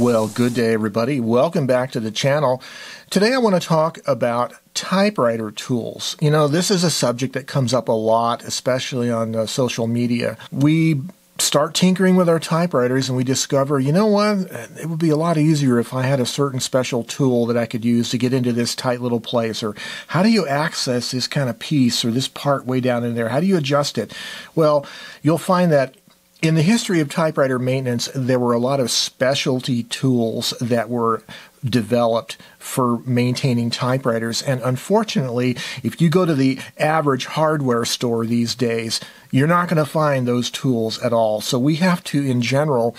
Well, good day everybody. Welcome back to the channel. Today I want to talk about typewriter tools. You know, this is a subject that comes up a lot, especially on social media. We start tinkering with our typewriters and we discover, you know what, it would be a lot easier if I had a certain special tool that I could use to get into this tight little place, or how do you access this kind of piece or this part way down in there? How do you adjust it? Well, you'll find that in the history of typewriter maintenance, there were a lot of specialty tools that were developed for maintaining typewriters. And unfortunately, if you go to the average hardware store these days, you're not going to find those tools at all. So we have to, in general,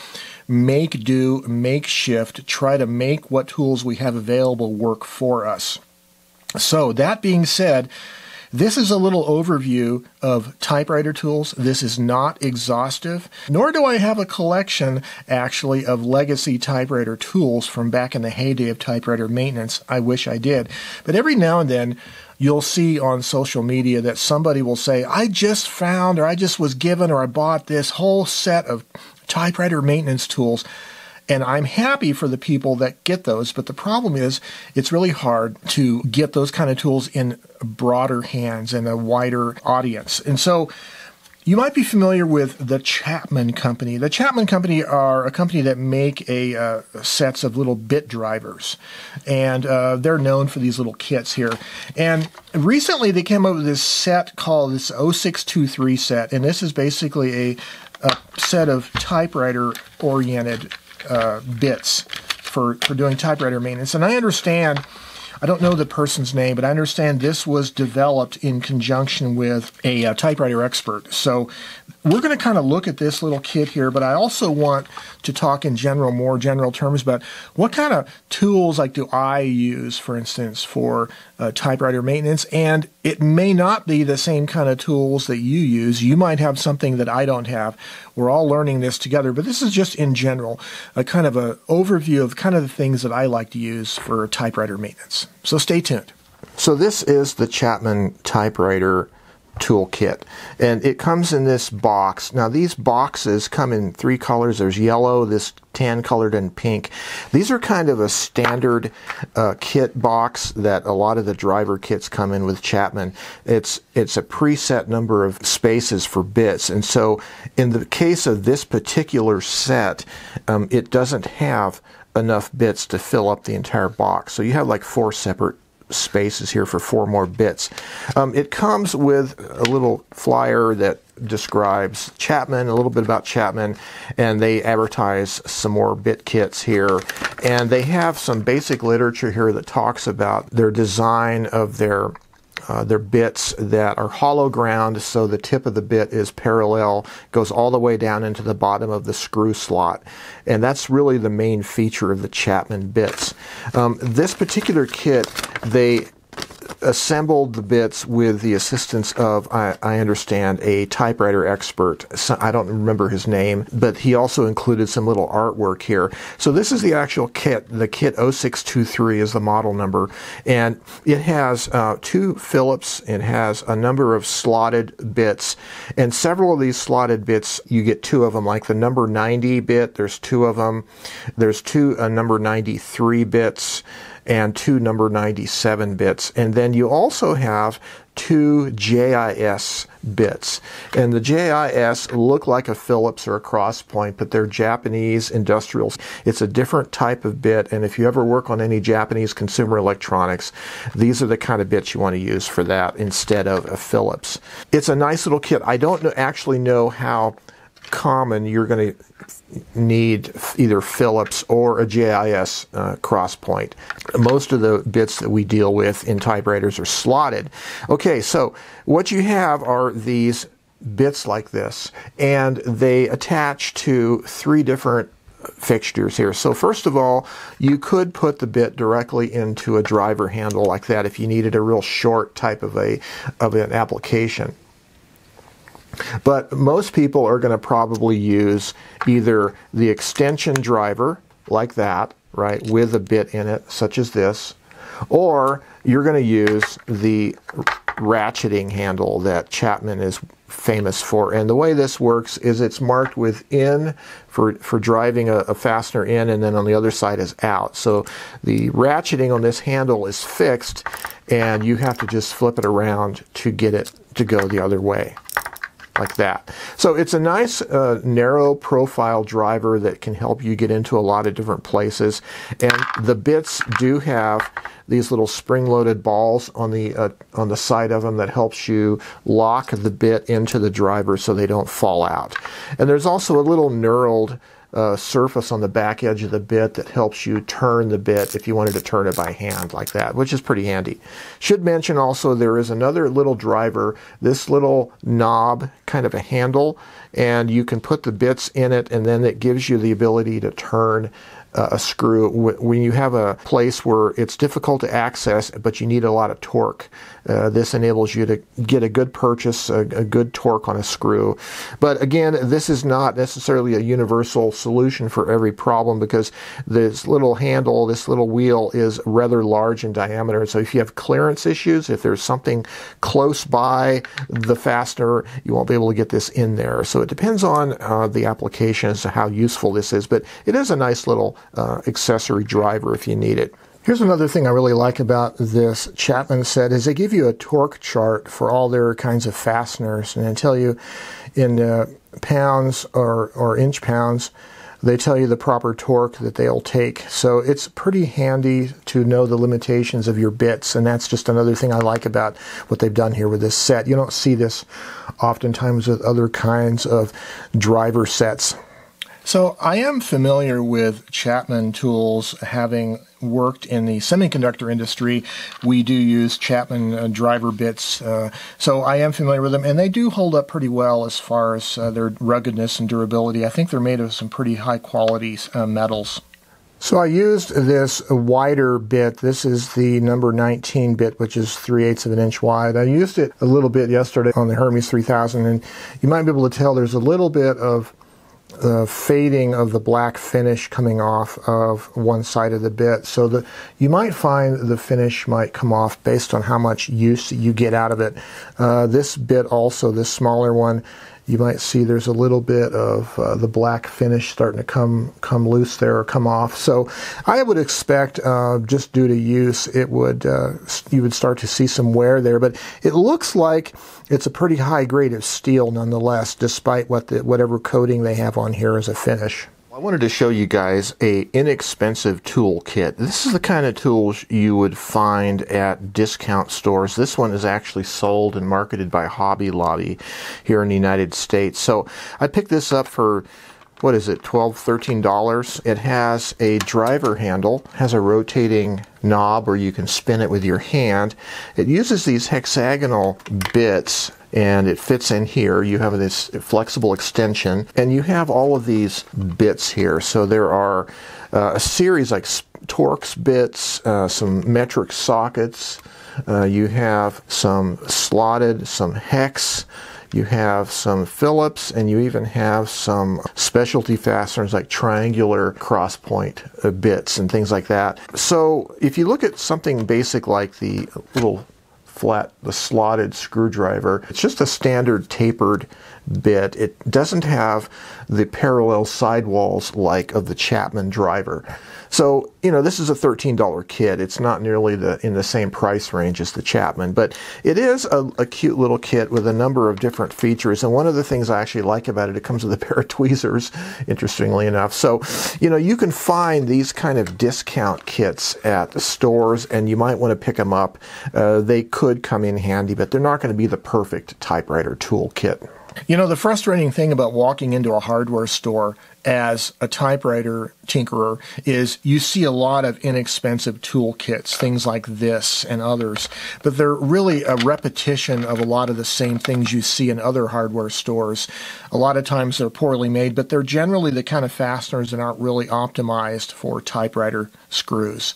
make do, make shift, try to make what tools we have available work for us. So that being said, this is a little overview of typewriter tools. This is not exhaustive, nor do I have a collection, actually, of legacy typewriter tools from back in the heyday of typewriter maintenance. I wish I did. But every now and then, you'll see on social media that somebody will say, I just found, or I just was given, or I bought this whole set of typewriter maintenance tools. And I'm happy for the people that get those, but the problem is it's really hard to get those kind of tools in broader hands and a wider audience. And so you might be familiar with the Chapman Company. The Chapman Company are a company that make a sets of little bit drivers, and they're known for these little kits here. And recently they came up with this set called this 0623 set, and this is basically a set of typewriter-oriented bits for doing typewriter maintenance. And I understand, I don't know the person's name, but I understand this was developed in conjunction with a typewriter expert. So we're going to kind of look at this little kit here, but I also want to talk in general, more general terms about what kind of tools, like, do I use, for instance, for typewriter maintenance. And it may not be the same kind of tools that you use. You might have something that I don't have. We're all learning this together, but this is just in general a kind of an overview of kind of the things that I like to use for typewriter maintenance. So stay tuned. So this is the Chapman typewriter toolkit, and it comes in this box. Now these boxes come in three colors. There's yellow, this tan colored, and pink. These are kind of a standard kit box that a lot of the driver kits come in with Chapman. It's a preset number of spaces for bits, and so in the case of this particular set, it doesn't have enough bits to fill up the entire box. So you have like four separate spaces here for four more bits. It comes with a little flyer that describes Chapman, a little bit about Chapman, and they advertise some more bit kits here. And they have some basic literature here that talks about their design of their bits that are hollow ground, so the tip of the bit is parallel, goes all the way down into the bottom of the screw slot. And that's really the main feature of the Chapman bits. This particular kit, they assembled the bits with the assistance of, I understand, a typewriter expert. So I don't remember his name, but he also included some little artwork here. So this is the actual kit. The kit 0623 is the model number, and it has two Phillips. It has a number of slotted bits, and several of these slotted bits, you get two of them, like the number 90 bit, there's two of them. There's two number 93 bits, and two number 97 bits. And then you also have two JIS bits. And the JIS look like a Phillips or a Crosspoint, but they're Japanese industrials. It's a different type of bit, and if you ever work on any Japanese consumer electronics, these are the kind of bits you want to use for that instead of a Phillips. It's a nice little kit. I don't actually know how common you're going to need either Phillips or a JIS Crosspoint. Most of the bits that we deal with in typewriters are slotted. Okay, so what you have are these bits like this, and they attach to three different fixtures here. So first of all, you could put the bit directly into a driver handle like that if you needed a real short type of an application. But most people are going to probably use either the extension driver like that, right, with a bit in it, such as this, or you're going to use the ratcheting handle that Chapman is famous for. And the way this works is it's marked with in for driving a fastener in, and then on the other side is out. So the ratcheting on this handle is fixed, and you have to just flip it around to get it to go the other way, like that. So it's a nice narrow profile driver that can help you get into a lot of different places. And the bits do have these little spring-loaded balls on the side of them that helps you lock the bit into the driver so they don't fall out. And there's also a little knurled surface on the back edge of the bit that helps you turn the bit if you wanted to turn it by hand like that, which is pretty handy. Should mention also there is another little driver, this little knob, kind of a handle, and you can put the bits in it, and then it gives you the ability to turn a screw when you have a place where it's difficult to access but you need a lot of torque. This enables you to get a good purchase, a good torque on a screw. But again, this is not necessarily a universal solution for every problem, because this little handle, this little wheel, is rather large in diameter. So if you have clearance issues, if there's something close by the fastener, you won't be able to get this in there. So it depends on the application as to how useful this is, but it is a nice little accessory driver if you need it. Here's another thing I really like about this Chapman set is they give you a torque chart for all their kinds of fasteners, and they tell you in pounds or inch pounds, they tell you the proper torque that they'll take. So it's pretty handy to know the limitations of your bits, and that's just another thing I like about what they've done here with this set. You don't see this oftentimes with other kinds of driver sets. So I am familiar with Chapman tools, having worked in the semiconductor industry. We do use Chapman driver bits, so I am familiar with them, and they do hold up pretty well as far as their ruggedness and durability. I think they're made of some pretty high quality metals. So I used this wider bit. This is the number 19 bit, which is 3/8 of an inch wide. I used it a little bit yesterday on the Hermes 3000, and you might be able to tell there's a little bit of the fading of the black finish coming off of one side of the bit, so that you might find the finish might come off based on how much use you get out of it. This bit also, this smaller one, you might see there's a little bit of the black finish starting to come loose there or come off. So I would expect just due to use, it would you would start to see some wear there. But it looks like it's a pretty high grade of steel nonetheless, despite what whatever coating they have on here as a finish. I wanted to show you guys an inexpensive tool kit. This is the kind of tools you would find at discount stores. This one is actually sold and marketed by Hobby Lobby here in the United States. So I picked this up for, what is it, $12, $13. It has a driver handle, has a rotating knob where you can spin it with your hand. It uses these hexagonal bits, and it fits in here. You have this flexible extension, and you have all of these bits here. So there are a series like Torx bits, some metric sockets, you have some slotted, some hex, you have some Phillips, and you even have some specialty fasteners like triangular cross point bits and things like that. So if you look at something basic like the little flat, the slotted screwdriver, it's just a standard tapered bit. It doesn't have the parallel sidewalls like of the Chapman driver. So, you know, this is a $13 kit. It's not nearly in the same price range as the Chapman, but it is a cute little kit with a number of different features. And one of the things I actually like about it, it comes with a pair of tweezers, interestingly enough. So, you know, you can find these kind of discount kits at stores, and you might want to pick them up. They could come in handy, but they're not going to be the perfect typewriter tool kit. You know, the frustrating thing about walking into a hardware store as a typewriter tinkerer is you see a lot of inexpensive tool kits, things like this and others, but they're really a repetition of a lot of the same things you see in other hardware stores. A lot of times they're poorly made, but they're generally the kind of fasteners that aren't really optimized for typewriter screws.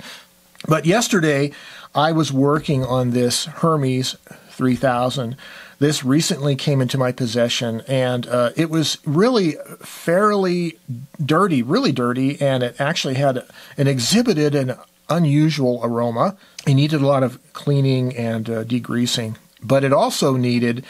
But yesterday, I was working on this Hermes 3000. This recently came into my possession, and it was really fairly dirty, really dirty, and it actually had and exhibited an unusual aroma. It needed a lot of cleaning and degreasing. But it also needed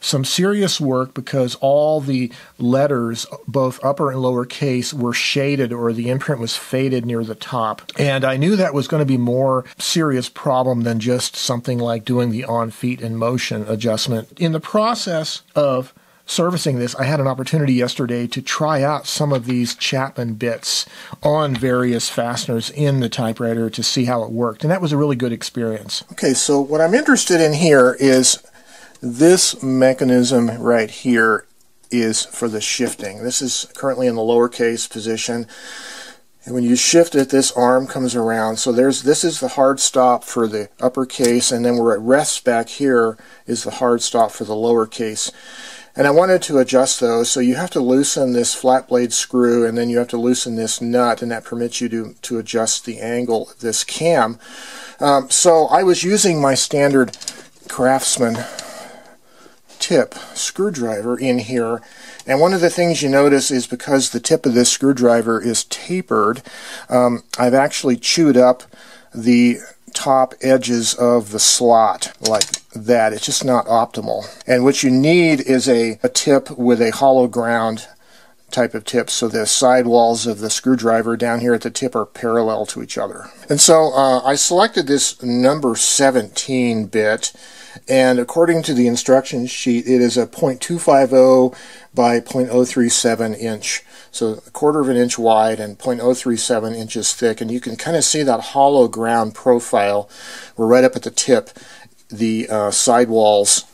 some serious work because all the letters, both upper and lower case, were shaded or the imprint was faded near the top. And I knew that was going to be more serious problem than just something like doing the on feet and motion adjustment. In the process of servicing this, I had an opportunity yesterday to try out some of these Chapman bits on various fasteners in the typewriter to see how it worked. And that was a really good experience. Okay, so what I'm interested in here is this mechanism right here is for the shifting. This is currently in the lowercase position. And when you shift it, this arm comes around. So this is the hard stop for the uppercase, and then where it rests back here is the hard stop for the lowercase. And I wanted to adjust those, so you have to loosen this flat blade screw, and then you have to loosen this nut, and that permits you to adjust the angle of this cam. So I was using my standard Craftsman tip screwdriver in here, and one of the things you notice is because the tip of this screwdriver is tapered, I've actually chewed up the top edges of the slot like that. It's just not optimal. And what you need is a tip with a hollow ground type of tip, so the sidewalls of the screwdriver down here at the tip are parallel to each other. And so I selected this number 17 bit, and according to the instruction sheet, it is a 0.250 by 0.037 inch. So a quarter of an inch wide and 0.037 inches thick, and you can kind of see that hollow ground profile. We're right up at the tip. The sidewalls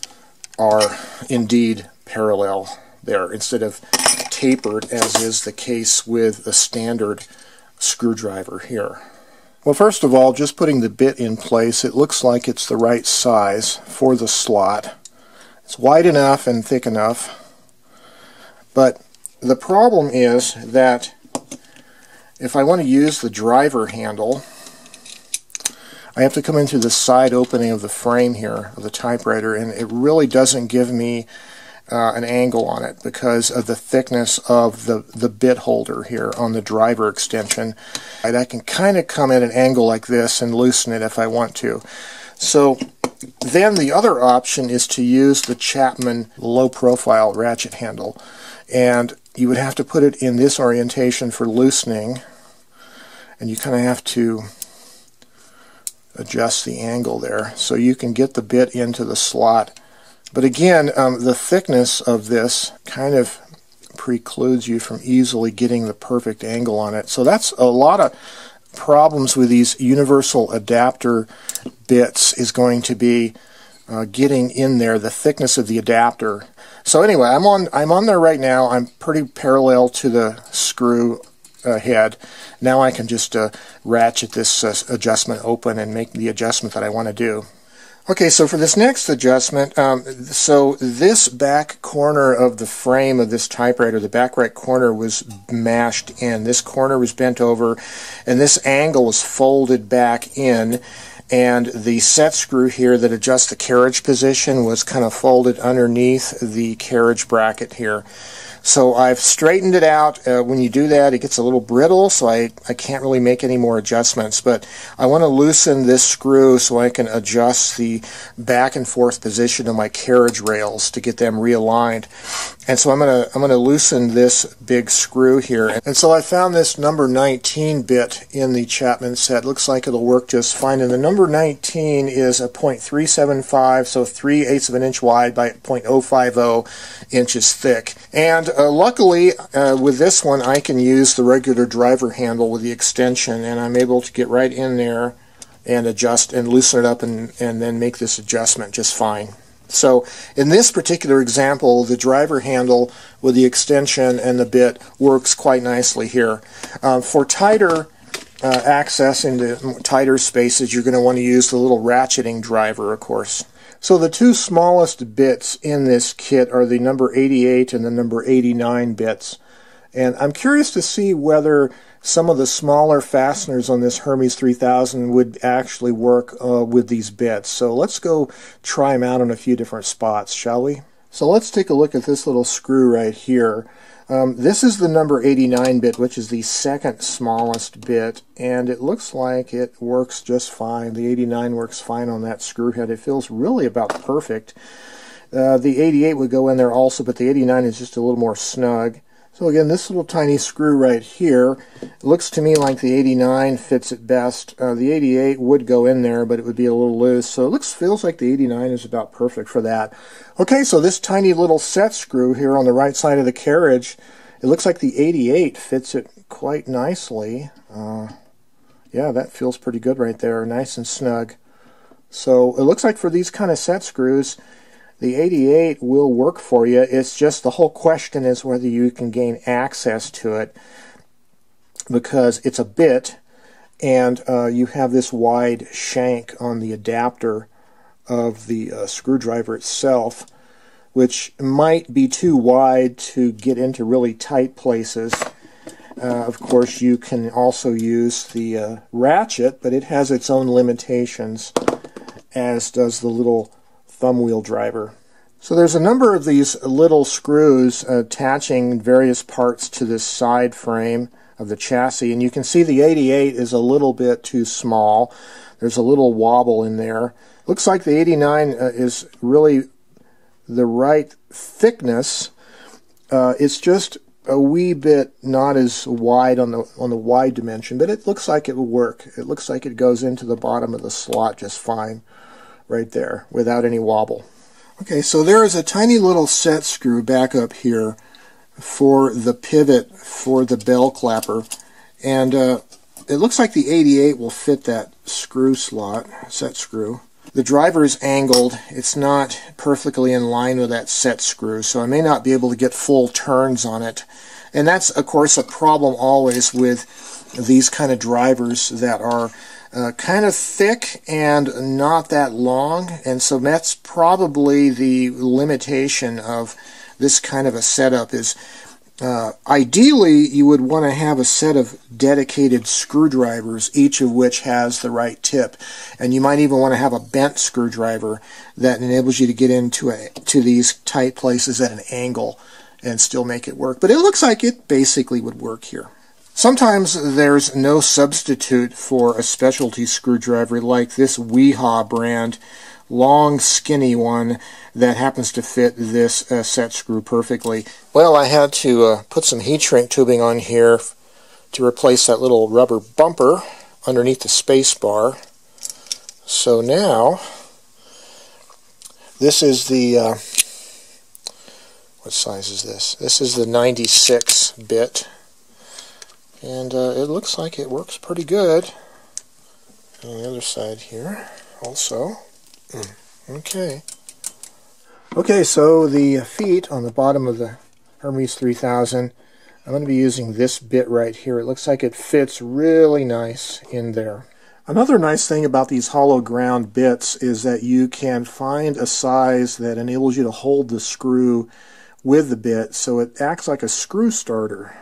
are indeed parallel there instead of tapered as is the case with the standard screwdriver here. Well, first of all, just putting the bit in place, it looks like it's the right size for the slot. It's wide enough and thick enough, but the problem is that if I want to use the driver handle, I have to come in through the side opening of the frame here of the typewriter, and it really doesn't give me an angle on it because of the thickness of the bit holder here on the driver extension. And I can kind of come at an angle like this and loosen it if I want to. So then the other option is to use the Chapman low profile ratchet handle, and you would have to put it in this orientation for loosening, and you kind of have to adjust the angle there so you can get the bit into the slot. But again, the thickness of this kind of precludes you from easily getting the perfect angle on it. So that's a lot of problems with these universal adapter bits, is going to be getting in there, the thickness of the adapter. So anyway, I'm on there right now. I'm pretty parallel to the screw head. Now I can just ratchet this adjustment open and make the adjustment that I want to do. Okay, so for this next adjustment, so this back corner of the frame of this typewriter, the back right corner, was mashed in. This corner was bent over, and this angle was folded back in, and the set screw here that adjusts the carriage position was kind of folded underneath the carriage bracket here. So I've straightened it out. When you do that, it gets a little brittle, so I can't really make any more adjustments. But I want to loosen this screw so I can adjust the back and forth position of my carriage rails to get them realigned. And so I'm gonna loosen this big screw here. And so I found this number 19 bit in the Chapman set. Looks like it'll work just fine. And the number 19 is a 0.375, so 3/8 of an inch wide by 0.050 inches thick. And luckily, with this one, I can use the regular driver handle with the extension, and I'm able to get right in there and adjust and loosen it up and then make this adjustment just fine. So in this particular example, the driver handle with the extension and the bit works quite nicely here. For tighter access into tighter spaces, you're going to want to use the little ratcheting driver, of course. So the two smallest bits in this kit are the number 88 and the number 89 bits. And I'm curious to see whether some of the smaller fasteners on this Hermes 3000 would actually work with these bits. So let's go try them out on a few different spots, shall we? So let's take a look at this little screw right here. This is the number 89 bit, which is the second smallest bit, and it looks like it works just fine. The 89 works fine on that screw head. It feels really about perfect. The 88 would go in there also, but the 89 is just a little more snug. So again, this little tiny screw right here, it looks to me like the 89 fits it best. The 88 would go in there, but it would be a little loose. So it feels like the 89 is about perfect for that. Okay, so this tiny little set screw here on the right side of the carriage, it looks like the 88 fits it quite nicely. Yeah, that feels pretty good right there, nice and snug. So it looks like for these kind of set screws, the 88 will work for you. It's just the whole question is whether you can gain access to it, because it's a bit, and you have this wide shank on the adapter of the screwdriver itself, which might be too wide to get into really tight places. Of course, you can also use the ratchet, but it has its own limitations, as does the little thumb wheel driver. So there's a number of these little screws attaching various parts to this side frame of the chassis, and you can see the 88 is a little bit too small. There's a little wobble in there. Looks like the 89 is really the right thickness. It's just a wee bit not as wide on the wide dimension, but it looks like it will work. It looks like it goes into the bottom of the slot just fine, right there, without any wobble. Okay, so there is a tiny little set screw back up here for the pivot for the bell clapper, and it looks like the 88 will fit that screw slot, set screw. The driver is angled. It's not perfectly in line with that set screw, so I may not be able to get full turns on it. And that's, of course, a problem always with these kind of drivers that are kind of thick and not that long, and so that's probably the limitation of this kind of a setup. Is ideally you would want to have a set of dedicated screwdrivers, each of which has the right tip, and you might even want to have a bent screwdriver that enables you to get into to these tight places at an angle and still make it work. But it looks like it basically would work here. Sometimes there's no substitute for a specialty screwdriver like this Wiha brand, long skinny one that happens to fit this set screw perfectly. Well, I had to put some heat shrink tubing on here to replace that little rubber bumper underneath the space bar. So now, this is the, what size is this? This is the 96 bit. And it looks like it works pretty good on the other side here also. Okay, so the feet on the bottom of the Hermes 3000, I'm going to be using this bit right here. It looks like it fits really nice in there. Another nice thing about these hollow ground bits is that you can find a size that enables you to hold the screw with the bit, so it acts like a screw starter.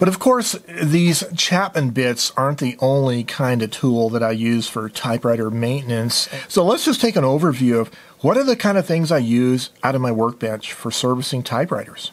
But of course, these Chapman bits aren't the only kind of tool that I use for typewriter maintenance. So let's just take an overview of what are the kind of things I use out of my workbench for servicing typewriters.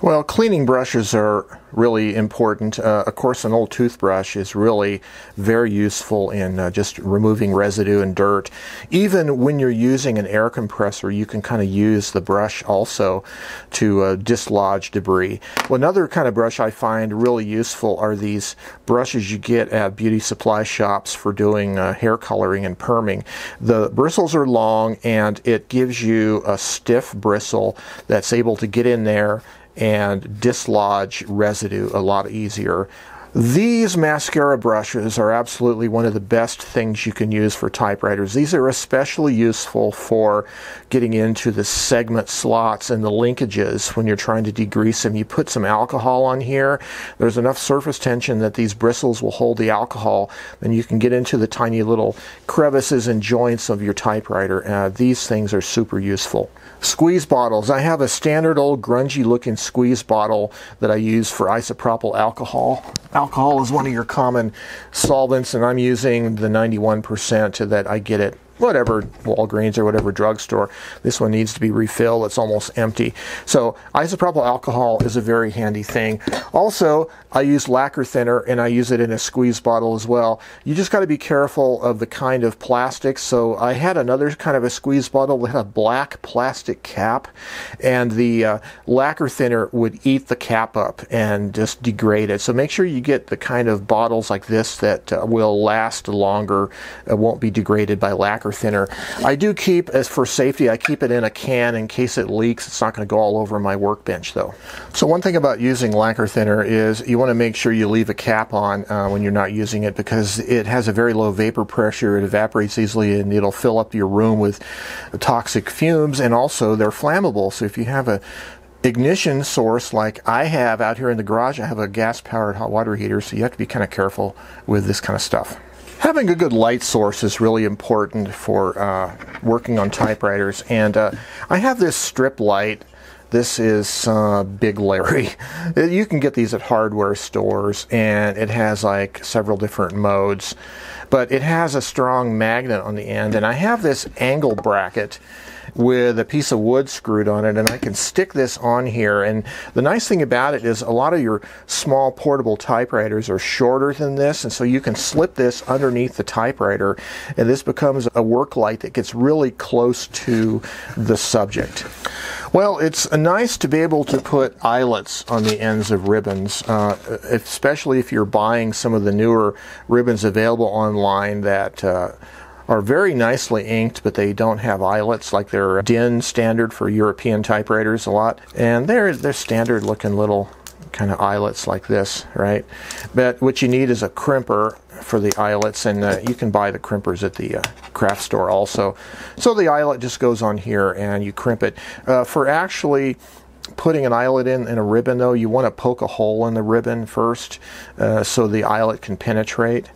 Well, cleaning brushes are really important. Of course, an old toothbrush is really very useful in just removing residue and dirt. Even when you're using an air compressor, you can kind of use the brush also to dislodge debris. Well, another kind of brush I find really useful are these brushes you get at beauty supply shops for doing hair coloring and perming. The bristles are long, and it gives you a stiff bristle that's able to get in there and dislodge residue a lot easier. These mascara brushes are absolutely one of the best things you can use for typewriters. These are especially useful for getting into the segment slots and the linkages when you're trying to degrease them. You put some alcohol on here, there's enough surface tension that these bristles will hold the alcohol, and you can get into the tiny little crevices and joints of your typewriter. These things are super useful. Squeeze bottles. I have a standard old grungy looking squeeze bottle that I use for isopropyl alcohol. Alcohol is one of your common solvents, and I'm using the 91% that I get at whatever Walgreens or whatever drugstore. This one needs to be refilled. It's almost empty. So isopropyl alcohol is a very handy thing. Also, I use lacquer thinner, and I use it in a squeeze bottle as well. You just got to be careful of the kind of plastic. So I had another kind of a squeeze bottle that had a black plastic cap, and the lacquer thinner would eat the cap up and just degrade it. So make sure you get the kind of bottles like this that will last longer, won't be degraded by lacquer thinner. I do keep, as for safety, I keep it in a can in case it leaks. It's not going to go all over my workbench though. So one thing about using lacquer thinner is you want to make sure you leave a cap on when you're not using it, because it has a very low vapor pressure. It evaporates easily and it'll fill up your room with toxic fumes, and also they're flammable. So if you have a ignition source like I have out here in the garage, I have a gas-powered hot water heater, so you have to be kind of careful with this kind of stuff. Having a good light source is really important for working on typewriters, and I have this strip light. This is Big Larry. You can get these at hardware stores, and it has like several different modes, but it has a strong magnet on the end, and I have this angle bracket with a piece of wood screwed on it, and I can stick this on here. And the nice thing about it is a lot of your small portable typewriters are shorter than this, and so you can slip this underneath the typewriter, and this becomes a work light that gets really close to the subject. Well, it's nice to be able to put eyelets on the ends of ribbons, especially if you're buying some of the newer ribbons available online that are very nicely inked, but they don't have eyelets like their DIN standard for European typewriters a lot. And they're standard looking little kind of eyelets like this, right? But what you need is a crimper for the eyelets, and you can buy the crimpers at the craft store also. So the eyelet just goes on here and you crimp it. For actually putting an eyelet in a ribbon though, you want to poke a hole in the ribbon first so the eyelet can penetrate.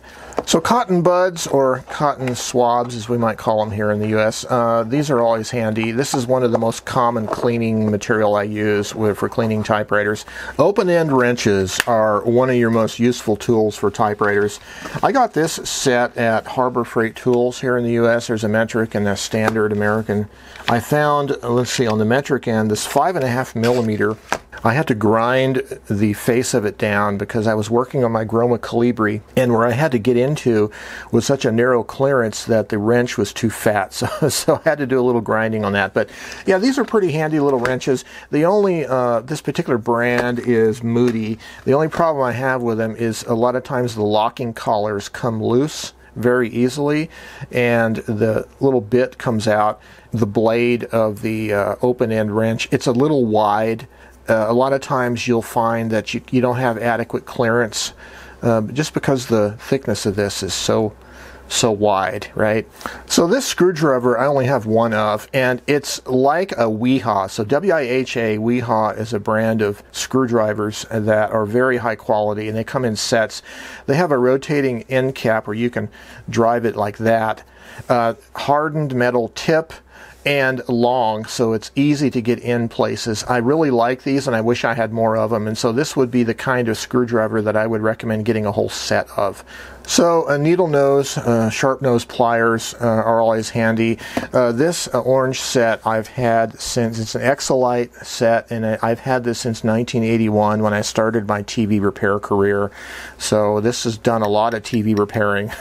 So cotton buds, or cotton swabs as we might call them here in the U.S., these are always handy. This is one of the most common cleaning material I use for cleaning typewriters. Open-end wrenches are one of your most useful tools for typewriters. I got this set at Harbor Freight Tools here in the U.S. There's a metric and a standard American. I found, let's see, on the metric end, this 5.5 millimeter. I had to grind the face of it down because I was working on my Groma Calibri, and where I had to get into was such a narrow clearance that the wrench was too fat, so I had to do a little grinding on that. But yeah, these are pretty handy little wrenches. The only, this particular brand is Moody. The only problem I have with them is a lot of times the locking collars come loose very easily, and the little bit comes out. The blade of the open-end wrench, it's a little wide. A lot of times you'll find that you don't have adequate clearance just because the thickness of this is so wide, right? So this screwdriver I only have one of, and it's like a Wiha. So W-I-H-A, Wiha is a brand of screwdrivers that are very high quality, and they come in sets. They have a rotating end cap where you can drive it like that, hardened metal tip, and long, so it's easy to get in places. I really like these, and I wish I had more of them, and so this would be the kind of screwdriver that I would recommend getting a whole set of. So a needle nose, sharp nose pliers are always handy. This orange set I've had since, it's an Exalite set, and I've had this since 1981 when I started my TV repair career. So this has done a lot of TV repairing,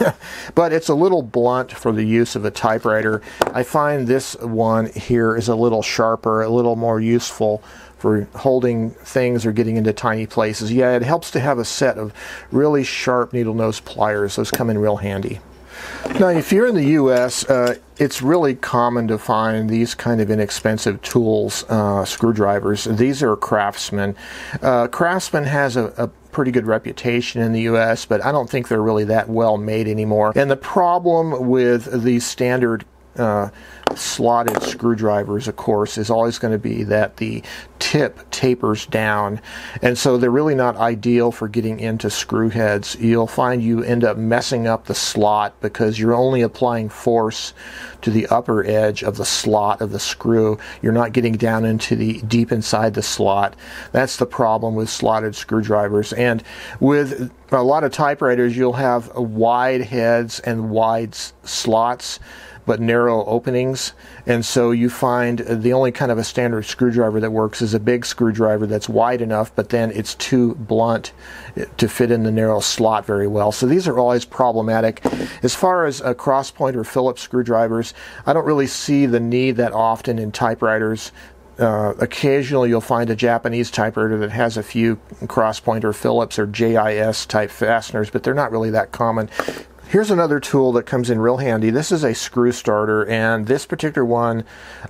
but it's a little blunt for the use of a typewriter. I find this one here is a little sharper, a little more useful for holding things or getting into tiny places. Yeah, it helps to have a set of really sharp needle nose pliers. Those come in real handy. Now, if you're in the U.S., it's really common to find these kind of inexpensive tools, screwdrivers. These are Craftsman. Craftsman has a pretty good reputation in the U.S., but I don't think they're really that well made anymore. And the problem with the standard slotted screwdrivers, of course, is always going to be that the tip tapers down, and so they're really not ideal for getting into screw heads. You'll find you end up messing up the slot because you're only applying force to the upper edge of the slot of the screw. You're not getting down into the deep inside the slot. That's the problem with slotted screwdrivers. And with a lot of typewriters, you'll have wide heads and wide slots. but narrow openings, and so you find the only kind of a standard screwdriver that works is a big screwdriver that's wide enough, but then it's too blunt to fit in the narrow slot very well. So these are always problematic. As far as a crosspoint or Phillips screwdrivers, I don't really see the need that often in typewriters. Occasionally you'll find a Japanese typewriter that has a few crosspoint or Phillips or JIS type fasteners, but they're not really that common. Here's another tool that comes in real handy. This is a screw starter, and this particular one,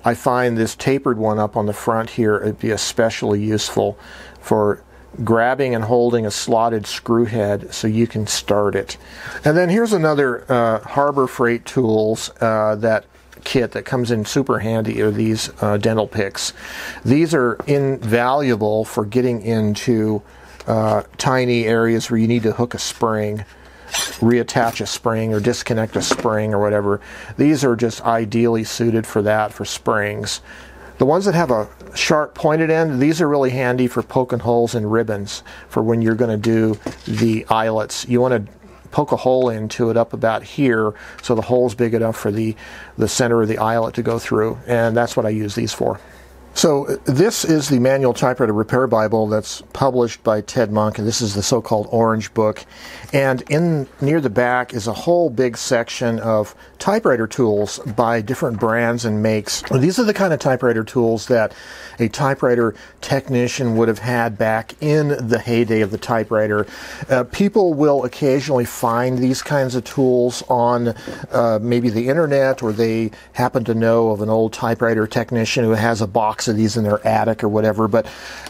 I find this tapered one up on the front here would be especially useful for grabbing and holding a slotted screw head so you can start it. And then here's another Harbor Freight Tools kit that comes in super handy are these dental picks. These are invaluable for getting into tiny areas where you need to hook a spring, reattach a spring, or disconnect a spring or whatever. These are just ideally suited for that, for springs. The ones that have a sharp pointed end, these are really handy for poking holes in ribbons for when you're going to do the eyelets. You want to poke a hole into it up about here so the hole's big enough for the center of the eyelet to go through, and that's what I use these for. So this is the Manual Typewriter Repair Bible that's published by Ted Monk, and this is the so-called Orange Book. And in near the back is a whole big section of typewriter tools by different brands and makes. These are the kind of typewriter tools that a typewriter technician would have had back in the heyday of the typewriter. People will occasionally find these kinds of tools on maybe the internet, or they happen to know of an old typewriter technician who has a box of these in their attic or whatever, but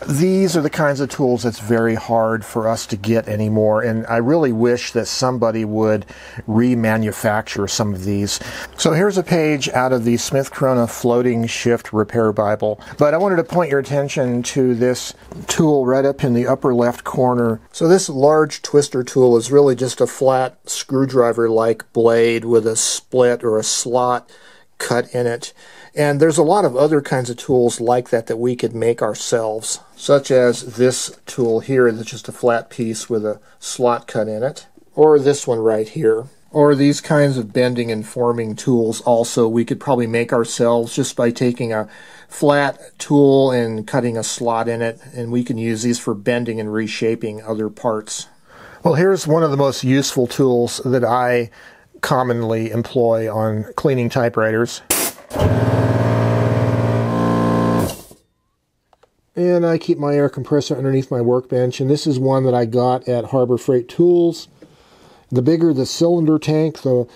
these are the kinds of tools that's very hard for us to get anymore, and I really wish that somebody would remanufacture some of these. So here's a page out of the Smith-Corona Floating Shift Repair Bible, but I wanted to point your attention to this tool right up in the upper left corner. So this large twister tool is really just a flat screwdriver-like blade with a split or a slot cut in it. And there's a lot of other kinds of tools like that that we could make ourselves, such as this tool here that's just a flat piece with a slot cut in it, or this one right here, or these kinds of bending and forming tools also we could probably make ourselves just by taking a flat tool and cutting a slot in it, and we can use these for bending and reshaping other parts. Well, here's one of the most useful tools that I commonly employ on cleaning typewriters. And I keep my air compressor underneath my workbench, and this is one that I got at Harbor Freight Tools. The bigger the cylinder tank, the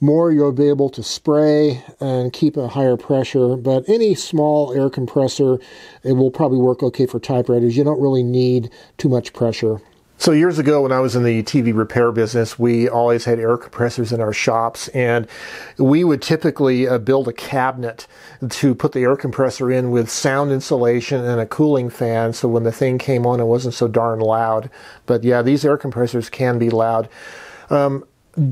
more you'll be able to spray and keep a higher pressure, but any small air compressor, it will probably work okay for typewriters. You don't really need too much pressure. So years ago when I was in the TV repair business, we always had air compressors in our shops, and we would typically build a cabinet to put the air compressor in with sound insulation and a cooling fan, so when the thing came on it wasn't so darn loud. But yeah, these air compressors can be loud.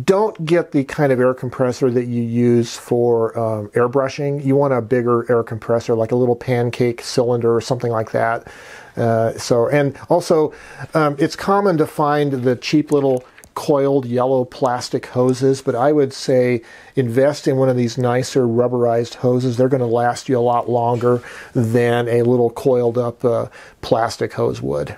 Don't get the kind of air compressor that you use for airbrushing. You want a bigger air compressor, like a little pancake cylinder or something like that. It's common to find the cheap little coiled yellow plastic hoses, but I would say invest in one of these nicer rubberized hoses. They're going to last you a lot longer than a little coiled up plastic hose would.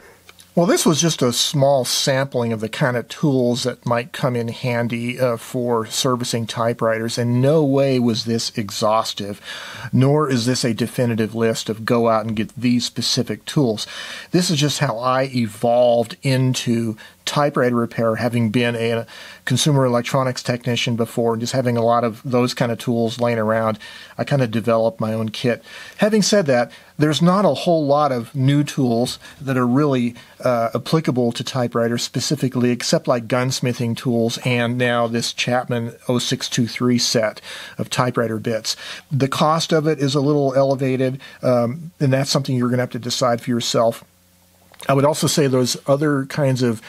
Well, this was just a small sampling of the kind of tools that might come in handy for servicing typewriters, and no way was this exhaustive, nor is this a definitive list of go out and get these specific tools. This is just how I evolved into typewriter repair, having been a consumer electronics technician before and just having a lot of those kind of tools laying around. I kind of developed my own kit. Having said that, there's not a whole lot of new tools that are really applicable to typewriters specifically, except like gunsmithing tools and now this Chapman 0623 set of typewriter bits. The cost of it is a little elevated, and that's something you're going to have to decide for yourself. I would also say those other kinds of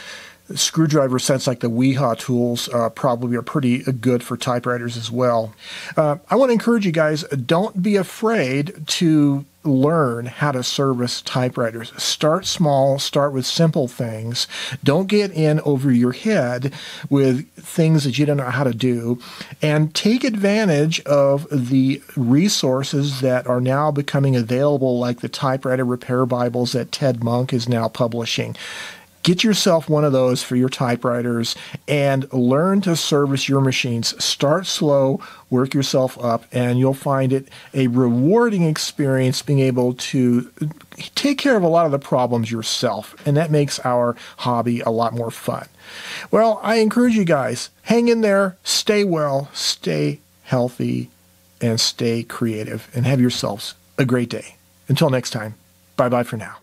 screwdriver sets like the Wiha tools probably are pretty good for typewriters as well. I want to encourage you guys, don't be afraid to learn how to service typewriters. Start small, start with simple things. Don't get in over your head with things that you don't know how to do, and take advantage of the resources that are now becoming available, like the typewriter repair Bibles that Ted Monk is now publishing. Get yourself one of those for your typewriters and learn to service your machines. Start slow, work yourself up, and you'll find it a rewarding experience being able to take care of a lot of the problems yourself, and that makes our hobby a lot more fun. Well, I encourage you guys, hang in there, stay well, stay healthy, and stay creative, and have yourselves a great day. Until next time, bye-bye for now.